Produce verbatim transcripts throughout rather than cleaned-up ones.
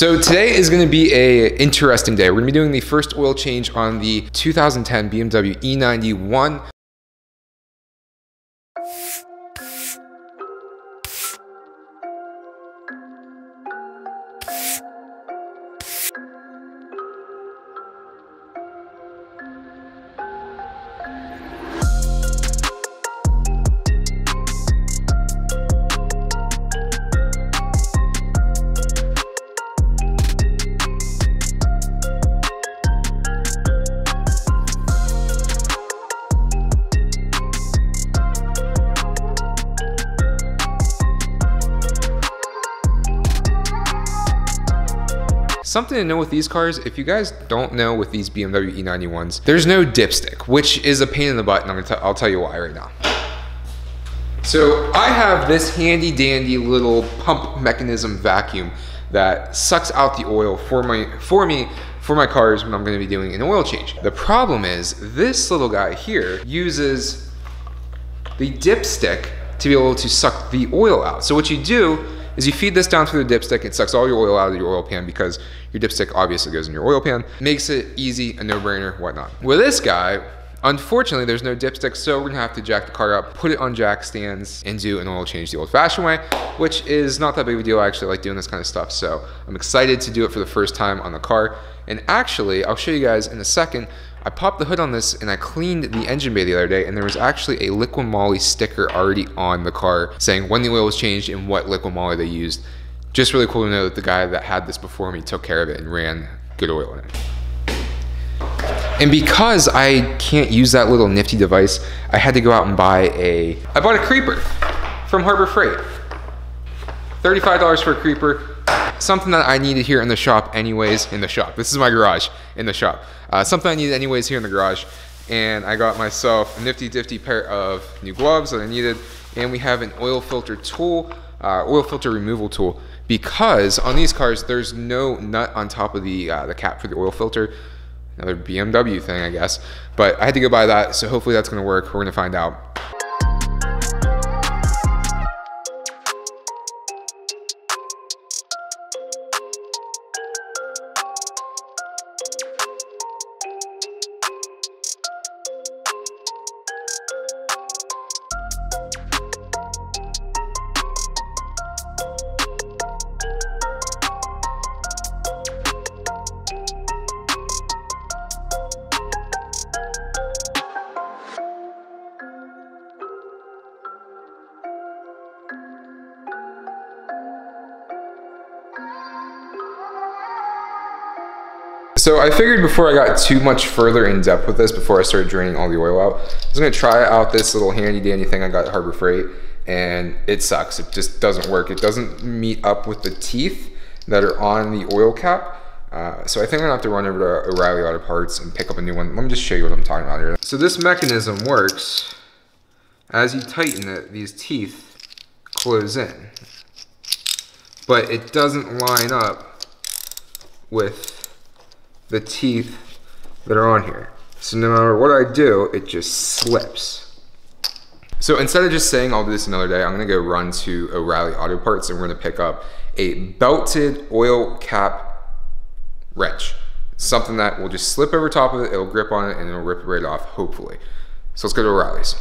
So today is gonna be a interesting day. We're gonna be doing the first oil change on the two thousand ten B M W E ninety-one. Something to know with these cars, if you guys don't know with these B M W E ninety-ones, there's no dipstick, which is a pain in the butt, and I'm gonna I'll tell you why right now. So I have this handy dandy little pump mechanism vacuum that sucks out the oil for my for me for my cars when I'm gonna be doing an oil change. The problem is this little guy here uses the dipstick to be able to suck the oil out. So what you do is you feed this down through the dipstick, it sucks all your oil out of your oil pan because your dipstick obviously goes in your oil pan. Makes it easy, a no-brainer, whatnot. With this guy, unfortunately, there's no dipstick, so we're gonna have to jack the car up, put it on jack stands, and do an oil change the old-fashioned way, which is not that big of a deal. I actually like doing this kind of stuff, so I'm excited to do it for the first time on the car. And actually, I'll show you guys in a second, I popped the hood on this and I cleaned the engine bay the other day, and there was actually a Liqui Moly sticker already on the car saying when the oil was changed and what Liqui Moly they used. Just really cool to know that the guy that had this before me took care of it and ran good oil in it. And because I can't use that little nifty device, I had to go out and buy a, I bought a creeper from Harbor Freight. thirty-five dollars for a creeper. Something that I needed here in the shop anyways, in the shop. This is my garage, in the shop. Uh, something I needed anyways here in the garage. And I got myself a nifty difty pair of new gloves that I needed. And we have an oil filter tool, uh, oil filter removal tool. Because on these cars, there's no nut on top of the, uh, the cap for the oil filter. Another B M W thing, I guess. But I had to go buy that, so hopefully that's gonna work. We're gonna find out. So I figured before I got too much further in depth with this, before I started draining all the oil out, I was gonna try out this little handy dandy thing I got at Harbor Freight, and it sucks. It just doesn't work. It doesn't meet up with the teeth that are on the oil cap. Uh, so I think I'm gonna have to run over to O'Reilly Auto Parts and pick up a new one. Let me just show you what I'm talking about here. So this mechanism works. As you tighten it, these teeth close in, but it doesn't line up with the teeth that are on here. So no matter what I do, it just slips. So instead of just saying I'll do this another day, I'm gonna go run to O'Reilly Auto Parts and we're gonna pick up a belted oil cap wrench. Something that will just slip over top of it, it'll grip on it, and it'll rip it right off, hopefully. So let's go to O'Reilly's.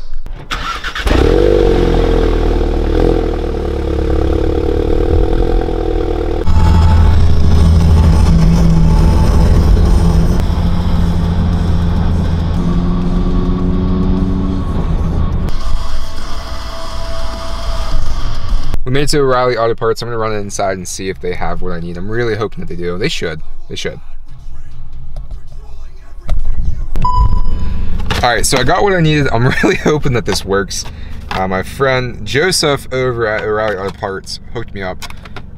We made it to O'Reilly Auto Parts. I'm gonna run it inside and see if they have what I need. I'm really hoping that they do. They should, they should. All right, so I got what I needed. I'm really hoping that this works. Uh, my friend Joseph over at O'Reilly Auto Parts hooked me up.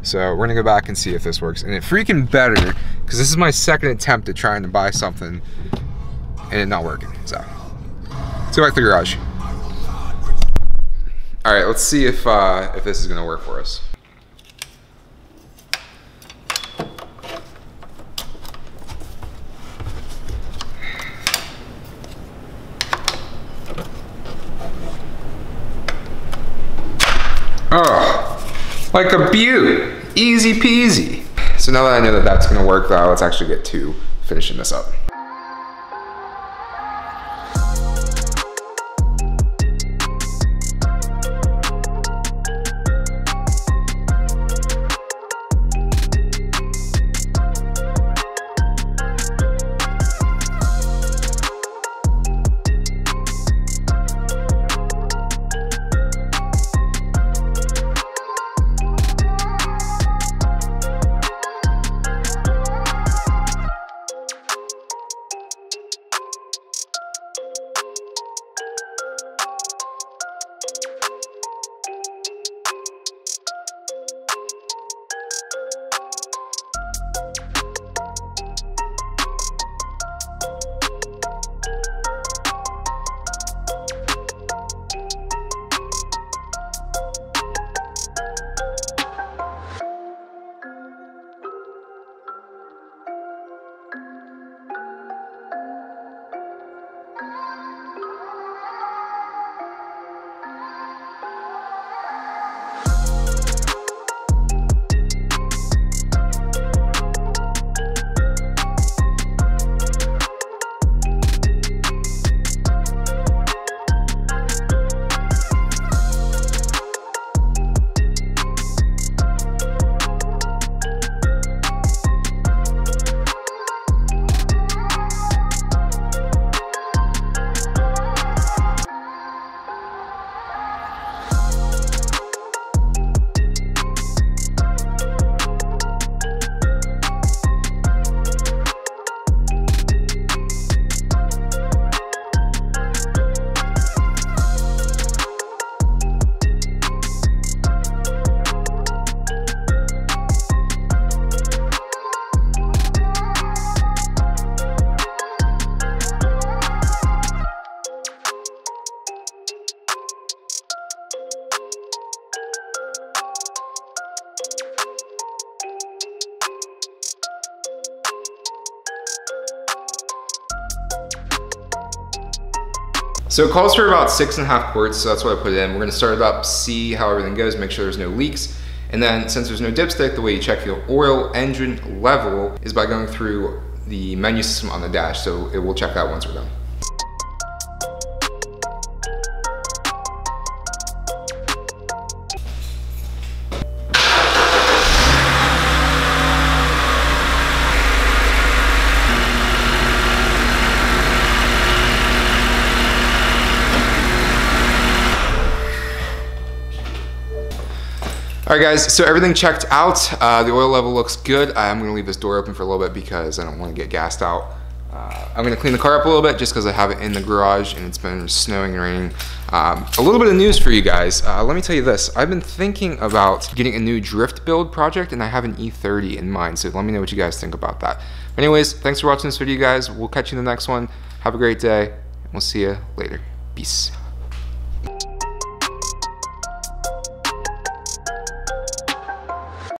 So we're gonna go back and see if this works. And it freaking better, because this is my second attempt at trying to buy something and it not working, so. Let's go back to the garage. All right, let's see if uh, if this is gonna work for us. Oh, like a beaut, easy peasy. So now that I know that that's gonna work, though, let's actually get to finishing this up. So it calls for about six and a half quarts, so that's what I put it in. We're gonna start it up, see how everything goes, make sure there's no leaks. And then since there's no dipstick, the way you check your oil engine level is by going through the menu system on the dash. So it will check that once we're done. All right guys, so everything checked out. Uh, the oil level looks good. I'm gonna leave this door open for a little bit because I don't wanna get gassed out. Uh, I'm gonna clean the car up a little bit just because I have it in the garage and it's been snowing and raining. Um, a little bit of news for you guys. Uh, let me tell you this. I've been thinking about getting a new drift build project and I have an E thirty in mind. So let me know what you guys think about that. Anyways, thanks for watching this video, guys. We'll catch you in the next one. Have a great day. And we'll see you later. Peace.